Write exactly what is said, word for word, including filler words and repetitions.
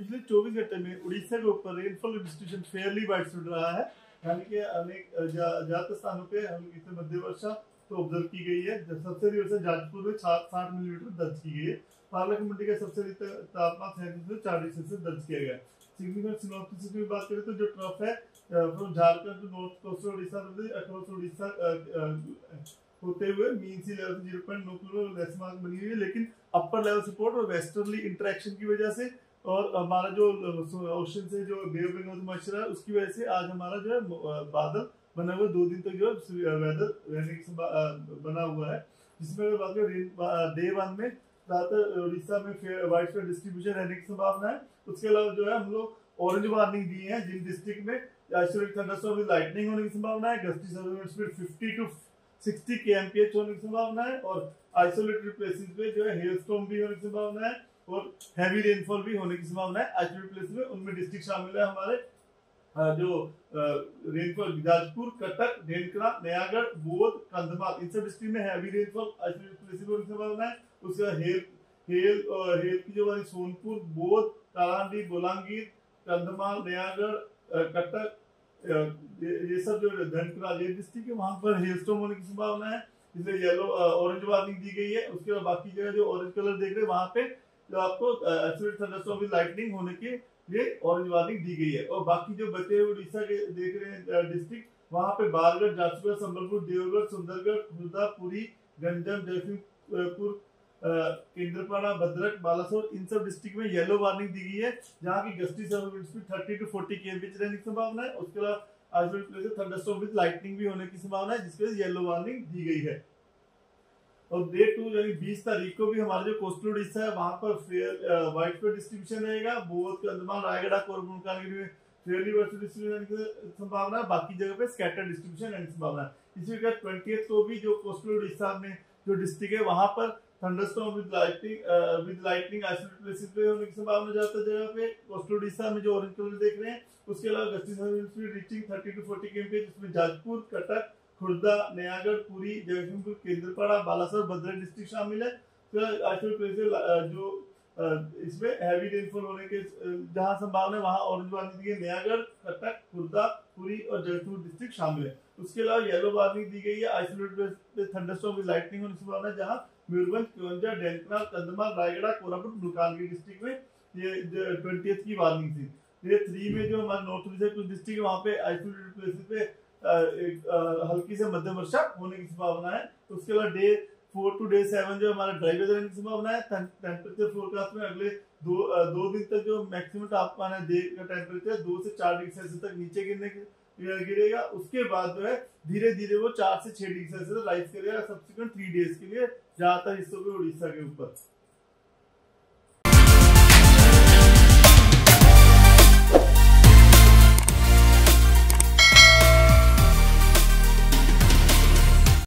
पिछले चौबीस घंटे में उड़ीसा के ऊपर rainfall distribution fairly wide spread रहा है, यानी कि अनेक ज्यादातर स्थानों पे हल्की मध्य वर्षा तो ऑब्जर्व की गई है। जब सबसे अधिक वर्षा जाजपुर में साठ मिलीमीटर दर्ज की गई है। पार्लक मंडी का सबसे अधिक तापमान सैंतीस से चालीस सेल्सियस दर्ज किया गया। सिग्निफिकेंट की बात करें तो जो ट्रफ है from Jharkhand to north coast Orissa across Orissa होते हुए mean sea level zero point नौ किलोमीटर बनी हुई है, लेकिन अपर लेवल सपोर्ट और वेस्टर्नली इंटरेक्शन की वजह से और हमारा जो ओशन से जो बे ऑफ बंगाल मॉइस्चर है उसकी वजह से आज हमारा जो है बादल बना हुआ दो दिन तक तो जो है वेदर रहने की बना हुआ है, जिसमें अगर बात करें डे वन में ज्यादातर उड़ीसा में वाइड स्प्रेड डिस्ट्रीब्यूशन रहने की संभावना है। उसके अलावा जो है हम लोग ऑरेंज वार्निंग दी है जिन डिस्ट्रिक्ट में थंडरस्टॉर्म विद लाइटनिंग होने की संभावना है, gusty surface speed fifty to sixty K M P H होने की संभावना है और आइसोलेटेड प्लेसेस पे जो है हेलस्टॉर्म भी होने की संभावना है और हैवी रेनफॉल भी होने की संभावना है। आइसोलेटेड प्लेसेस में उनमें डिस्ट्रिक्ट शामिल है हमारे जो रेनफॉल जाजपुर, कटक, ढेंकरा, नयागढ़, बोध, कंधमाल, इन सब डिस्ट्रिक्ट में हैवी रेनफॉल आइसोलेटेड प्लेसेस होने की संभावना है। उसका हेल हेल हेल की जो हमारी सोनपुर, बोध, कालांडी, बोलांगीर, कंधमाल, नयागढ़, कटक, ये सब जो धनकुरा ये डिस्ट्रिक्ट है वहां पर हेलस्टॉर्म होने की संभावना है, इसलिए येलो ऑरेंज वार्निंग दी गई है। उसके बाद बाकी जगह जो ऑरेंज कलर देख रहे हैं वहां पे जो आपको एक्सीडेंट थंडरस्टॉर्म विद लाइटनिंग होने के लिए ऑरेंज वार्निंग दी गई है। और बाकी जो बचे हुए उड़ीसा के देख रहे हैं डिस्ट्रिक्ट वहां पे बारगढ़, जाजपुर, संबलपुर, देवगढ़, सुंदरगढ़, खुर्दा, पुरी, गंजम, जयसिंहपुर, केंद्रपाड़ा, भद्रक, बालासोर, इन सब डिस्ट्रिक्ट में येलो वार्निंग दी गई है, जहाँ की gusty surface speed thirty to forty के बीच रहने की संभावना है। उसके अलावा isolated places thunderstorm with lightning भी होने की संभावना है, जिसके लिए येलो वार्निंग दी गई है। और डे टू यानी बीस तारीख को भी हमारा जो कोस्टल उड़ीसा है वहाँ पर फेयर वाइड स्प्रेड डिस्ट्रीब्यूशन रहेगा। बोध, अंडमान, रायगढ़, कोरबा, मुंकानगिरी में फेयरली वाइड स्प्रेड डिस्ट्रीब्यूशन की संभावना है, बाकी जगह पे स्कैटर्ड डिस्ट्रीब्यूशन रहने की संभावना है। इसी प्रकार ट्वेंटिएथ को भी जो कोस्टल उड़ीसा में जो डिस्ट्रिक्ट है वहाँ पर thunderstorm with lightning with lightning isolated places पे होने की संभावना ज्यादातर जगह पे कोस्टल उड़ीसा में जो ऑरेंज कलर देख रहे हैं। उसके अलावा gusty surface speed reaching thirty to forty K M P H जिसमें जाजपुर, कटक, खुर्दा, नयागढ़, पुरी, जयसिंहपुर, केंद्रपाड़ा, बालासोर, भद्रक डिस्ट्रिक्ट शामिल है। तो आइसोलेटेड प्लेसेस जो इसमें हैवी रेनफॉल होने के जहाँ संभावना है वहाँ ऑरेंज वार्निंग दी गई, नयागढ़, कटक, खुर्दा, पुरी और जयसिंहपुर डिस्ट्रिक्ट शामिल है। उसके अलावा येलो वार्निंग दी गई है आइसोलेटेड पे थंडरस्टॉर्म विद लाइटनिंग होने की संभावना है, जहाँ मयूरभंज, केवंजा, ढेंकनाल, कंधमाल, रायगढ़, कोरापुट, मुकानगिरी डिस्ट्रिक्ट में ये ट्वेंटिएथ की वार्निंग थी। ये थ्री में जो हमारे नॉर्थ उड़ीसा कुछ डिस्ट्रिक्ट वहाँ पे आइसोलेटेड प्लेसेस पे हल्की से मध्यम वर्षा होने की संभावना है। उसके अलावा day four to day seven जो हमारा ड्राई वेदर रहने की संभावना है। टेम्परेचर फोरकास्ट में अगले दो दो दिन तक जो मैक्सिमम तापमान है डे का टेम्परेचर दो से चार डिग्री सेल्सियस तक नीचे गिरने गिरेगा। उसके बाद जो है धीरे धीरे वो चार से छह डिग्री सेल्सियस राइज करेगा सब्सिक्वेंट थ्री डेज के लिए ज्यादातर हिस्सों में उड़ीसा के ऊपर।